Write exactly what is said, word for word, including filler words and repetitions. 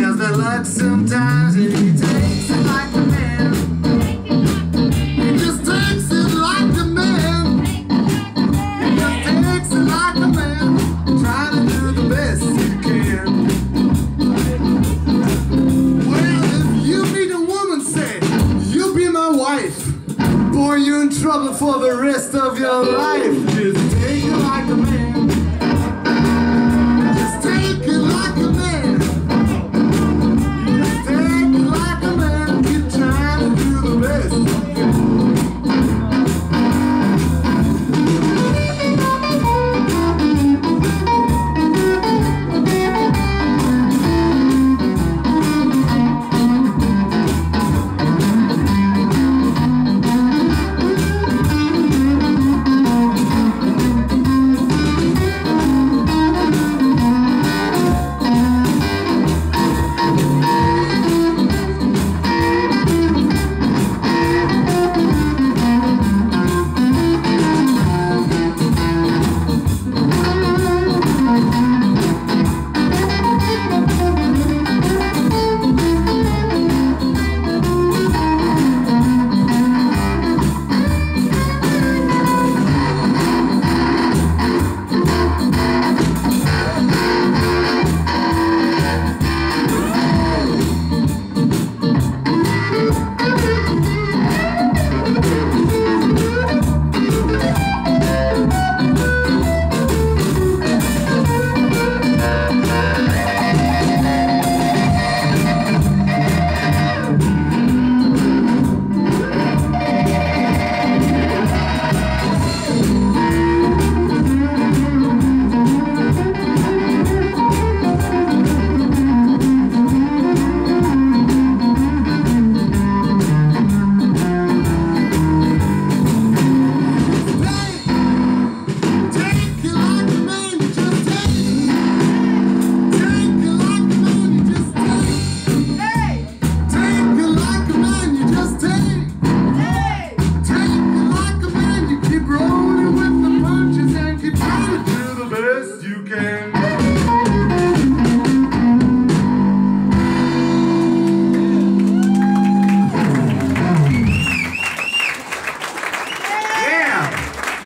has that luck sometimes, and he takes it like a man. He just takes it like a man. He just takes it like a man. Try to do the best you can. Well, if you meet a woman, say, "You'll be my wife," boy, you're in trouble for the rest of your life.